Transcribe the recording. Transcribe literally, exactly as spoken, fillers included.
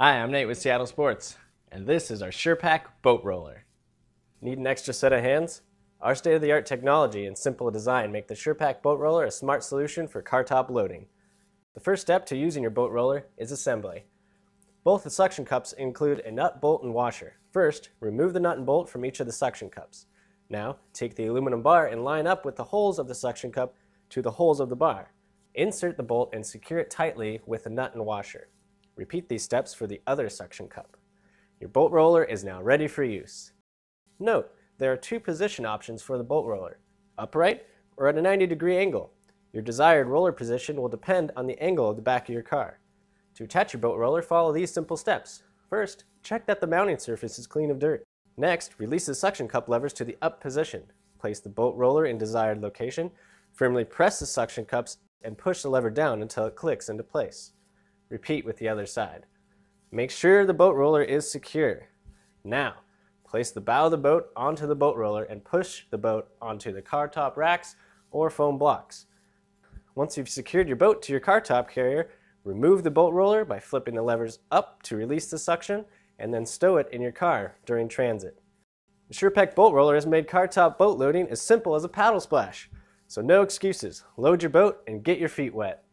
Hi, I'm Nate with Seattle Sports, and this is our Sherpak Boat Roller. Need an extra set of hands? Our state-of-the-art technology and simple design make the Sherpak Boat Roller a smart solution for car top loading. The first step to using your boat roller is assembly. Both the suction cups include a nut, bolt, and washer. First, remove the nut and bolt from each of the suction cups. Now, take the aluminum bar and line up with the holes of the suction cup to the holes of the bar. Insert the bolt and secure it tightly with the nut and washer. Repeat these steps for the other suction cup. Your boat roller is now ready for use. Note, there are two position options for the boat roller, upright or at a ninety degree angle. Your desired roller position will depend on the angle of the back of your car. To attach your boat roller, follow these simple steps. First, check that the mounting surface is clean of dirt. Next, release the suction cup levers to the up position. Place the boat roller in desired location, firmly press the suction cups, and push the lever down until it clicks into place. Repeat with the other side. Make sure the boat roller is secure. Now, place the bow of the boat onto the boat roller and push the boat onto the car top racks or foam blocks. Once you've secured your boat to your car top carrier, remove the boat roller by flipping the levers up to release the suction and then stow it in your car during transit. The Sherpak Boat Roller has made car top boat loading as simple as a paddle splash. So no excuses. Load your boat and get your feet wet.